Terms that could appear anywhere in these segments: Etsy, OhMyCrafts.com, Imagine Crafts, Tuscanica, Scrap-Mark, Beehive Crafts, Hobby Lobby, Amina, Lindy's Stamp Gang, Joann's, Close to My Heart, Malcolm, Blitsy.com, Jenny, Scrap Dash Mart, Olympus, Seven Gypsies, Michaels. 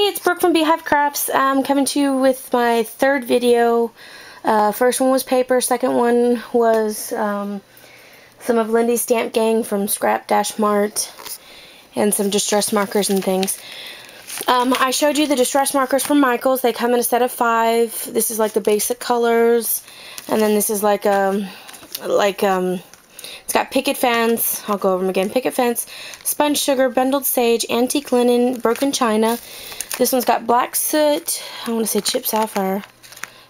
Hey, it's Brooke from Beehive Crafts. I'm coming to you with my third video. First one was paper, second one was some of Lindy's Stamp Gang from Scrap Dash Mart and some distress markers and things. I showed you the distress markers from Michaels. They come in a set of 5. This is like the basic colors, and then this is like it's got picket fence, I'll go over them again, picket fence, sponge sugar, bundled sage, antique linen, broken china. This one's got black soot, I want to say chip sapphire,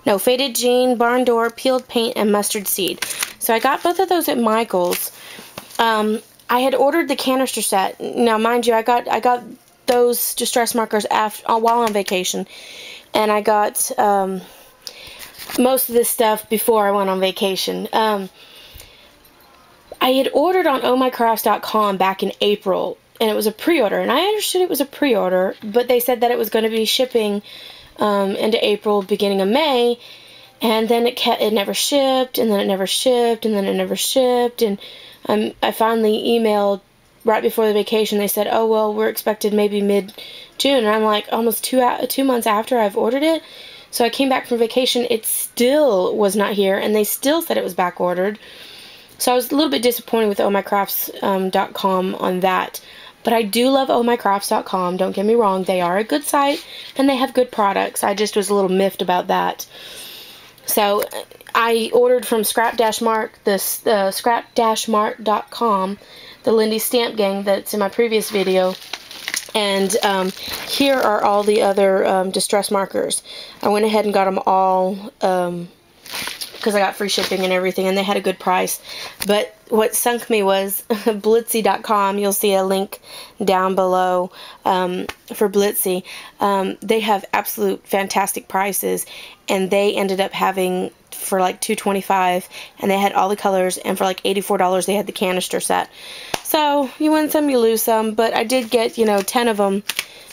no, faded jean, barn door, peeled paint, and mustard seed. So I got both of those at Michaels. I had ordered the canister set. Now mind you, I got those distress markers while on vacation, and I got most of this stuff before I went on vacation. I had ordered on OhMyCrafts.com back in April, and it was a pre-order, and I understood it was a pre-order, but they said that it was going to be shipping into April, beginning of May, and then it never shipped, and then it never shipped, and then it never shipped, and I finally emailed right before the vacation. They said, oh, well, we're expected maybe mid-June, and I'm like, almost two months after I've ordered it. So I came back from vacation, it still was not here, and they still said it was back-ordered. So I was a little bit disappointed with ohmycrafts.com on that. But I do love ohmycrafts.com, don't get me wrong. They are a good site, and they have good products. I just was a little miffed about that. So I ordered from Scrap Dash Mart, scrap-mark.com, the Lindy Stamp Gang that's in my previous video. And here are all the other distress markers. I went ahead and got them all, because I got free shipping and everything, and they had a good price. But what sunk me was Blitsy.com. You'll see a link down below for Blitsy. They have absolute fantastic prices, and they ended up having for like $2.25, and they had all the colors, and for like $84 they had the canister set. So you win some, you lose some, but I did get, you know, 10 of them.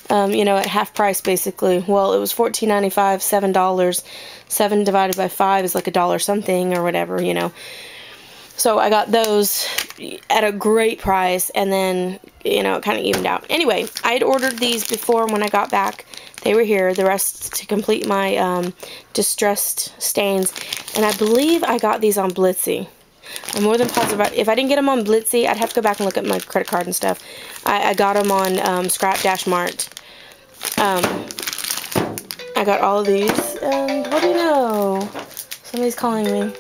You know, at half price basically. Well, it was $14.95, $7. 7 divided by 5 is like $1 something or whatever, you know. So I got those at a great price, and then, you know, it kind of evened out. Anyway, I had ordered these before, and when I got back, they were here. The rest to complete my distressed stains. And I believe I got these on Blitsy. I'm more than positive. If I didn't get them on Blitsy, I'd have to go back and look at my credit card and stuff. I got them on Scrap Dash Mart. I got all of these, and what do you know? Somebody's calling me.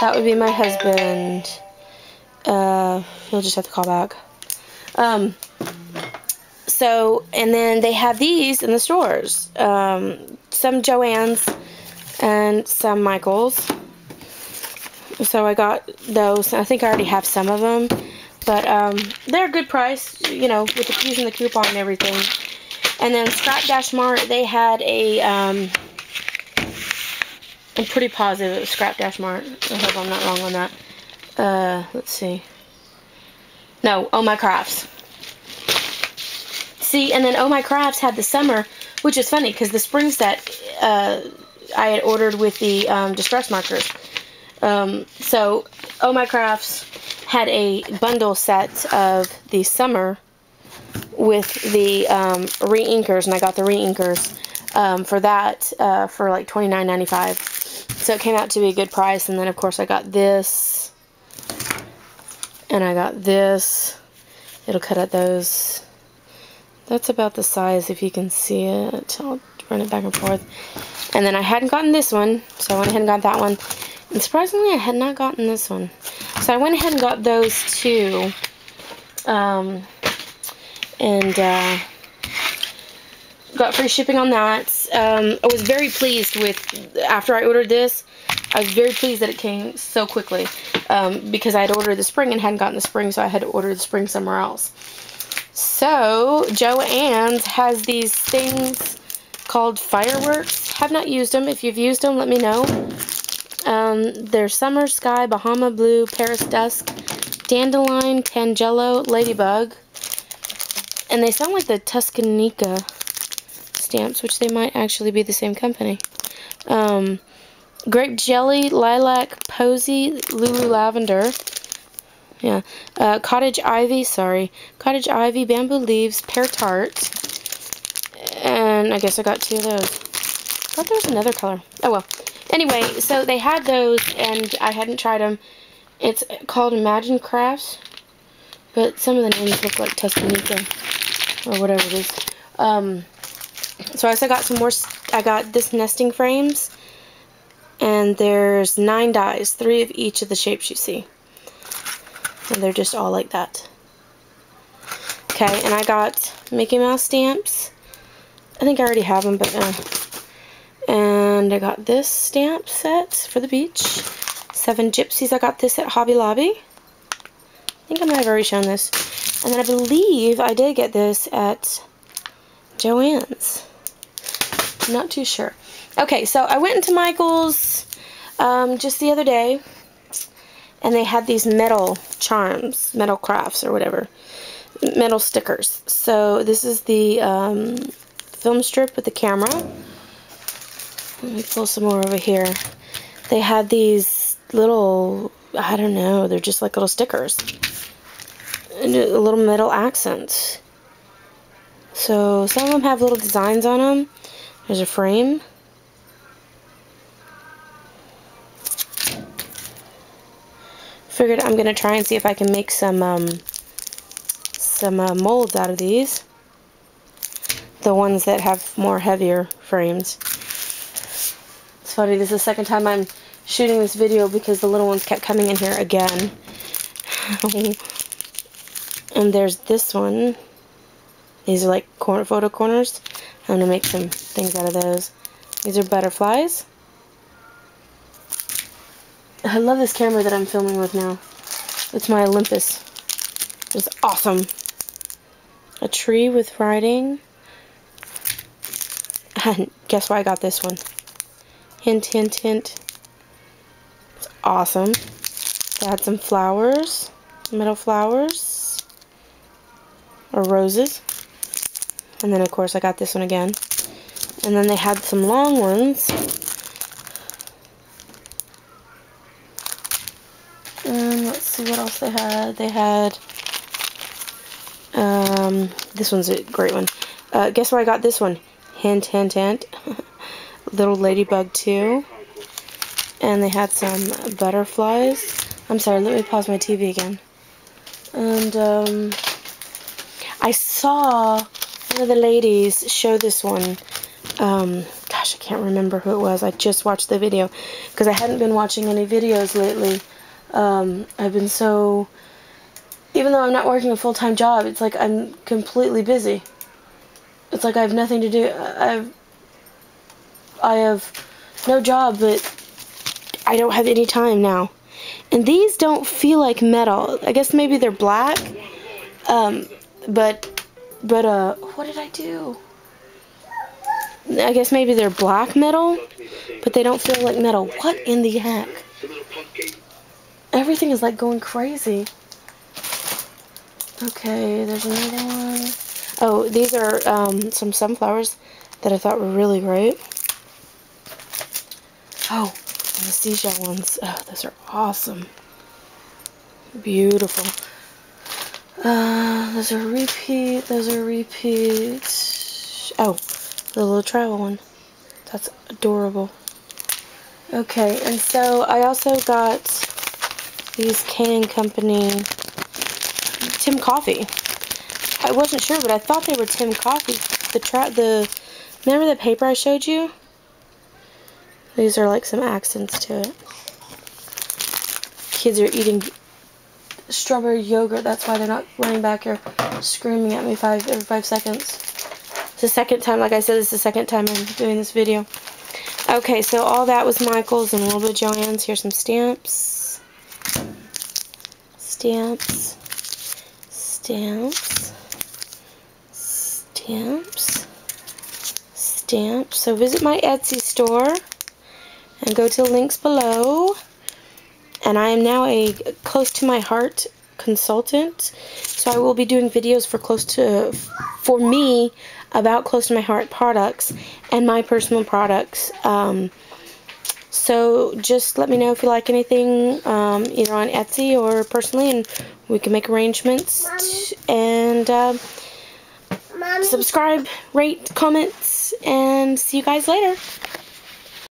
That would be my husband. He'll just have to call back. So, and then they have these in the stores. Some Joann's and some Michaels. So I got those. I think I already have some of them, but they're a good price, you know, with the, using the coupon and everything. And then Scrap Dash Mart, they had a, I'm pretty positive it was Scrap Dash Mart. I hope I'm not wrong on that. Let's see. No, Oh My Crafts. See, and then Oh My Crafts had the summer, which is funny because the spring set I had ordered with the distress markers. So Oh My Crafts had a bundle set of the summer with the re-inkers, and I got the re-inkers for that for like $29.95. So it came out to be a good price, and then of course I got this, and I got this. It'll cut out those. That's about the size if you can see it. I'll run it back and forth. And then I hadn't gotten this one, so I went ahead and got that one. And surprisingly, I had not gotten this one. So I went ahead and got those two. Got free shipping on that. I was very pleased with, after I ordered this, I was very pleased that it came so quickly. Because I had ordered the spring and hadn't gotten the spring, so I had to order the spring somewhere else. So, Joann's has these things called fireworks. Have not used them. If you've used them, let me know. They're Summer Sky, Bahama Blue, Paris Dusk, Dandelion, Tangelo, Ladybug. And they sound like the Tuscanica stamps, which they might actually be the same company. Grape Jelly, Lilac, Posy, Lulu Lavender. Yeah. Cottage Ivy, Bamboo Leaves, Pear Tart. then I guess I got two of those. I thought there was another color. Oh well. Anyway, so they had those, and I hadn't tried them. It's called Imagine Crafts, but some of the names look like Tuscanica, or whatever it is. So I also got some more, I got this nesting frames, and there's 9 dies, 3 of each of the shapes you see. And they're just all like that. Okay, and I got Mickey Mouse stamps. I think I already have them, but and I got this stamp set for the beach. Seven Gypsies, I got this at Hobby Lobby. I think I might have already shown this. And then I believe I did get this at Joann's. I'm not too sure. Okay, so I went into Michaels just the other day, and they had these metal charms, metal crafts or whatever, metal stickers. So this is the film strip with the camera. Let me pull some more over here. They had these little, I don't know, they're just like little stickers. And a little metal accent. So some of them have little designs on them. There's a frame. Figured I'm going to try and see if I can make some molds out of these. The ones that have more heavier frames. It's funny, this is the second time I'm shooting this video because the little ones kept coming in here again. And there's this one. These are like corner photo corners. I'm going to make some things out of those. These are butterflies. I love this camera that I'm filming with now. It's my Olympus. It's awesome. A tree with writing. And guess why I got this one? Hint, hint, hint. It's awesome. I had some flowers. Metal flowers. Or roses. And then, of course, I got this one again. And then they had some long ones. And let's see what else they had. They had... this one's a great one. Guess where I got this one? Hint, hint, hint. Little ladybug, too. And they had some butterflies. I'm sorry, let me pause my TV again. And, I saw... one of the ladies show this one. Gosh, I can't remember who it was. I just watched the video because I hadn't been watching any videos lately. I've been so, even though I'm not working a full-time job, it's like I'm completely busy. It's like I have nothing to do. I have no job, but I don't have any time now. And these don't feel like metal. I guess maybe they're black, but what did I do? I guess maybe they're black metal, but they don't feel like metal. What in the heck? Everything is like going crazy. Okay, there's another one. Oh, these are some sunflowers that I thought were really great. Oh, and the seashell ones. Oh, those are awesome. Beautiful. Those are repeat, oh, the little travel one. That's adorable. Okay, and so I also got these Can Company Tim Coffee. I wasn't sure, but I thought they were Tim Coffee. Remember the paper I showed you? These are like some accents to it. Kids are eating strawberry yogurt. That's why they're not running back here screaming at me every five seconds. It's the second time, like I said, it's the second time I'm doing this video. Okay, so all that was Michaels and a little bit of Joann's. Here's some stamps. Stamps. Stamps. Stamps. Stamps. So visit my Etsy store and go to the links below. And I am now a Close to My Heart consultant, so I will be doing videos for me about Close to My Heart products and my personal products. So just let me know if you like anything, either on Etsy or personally, and we can make arrangements. And Subscribe, rate, comments, and see you guys later.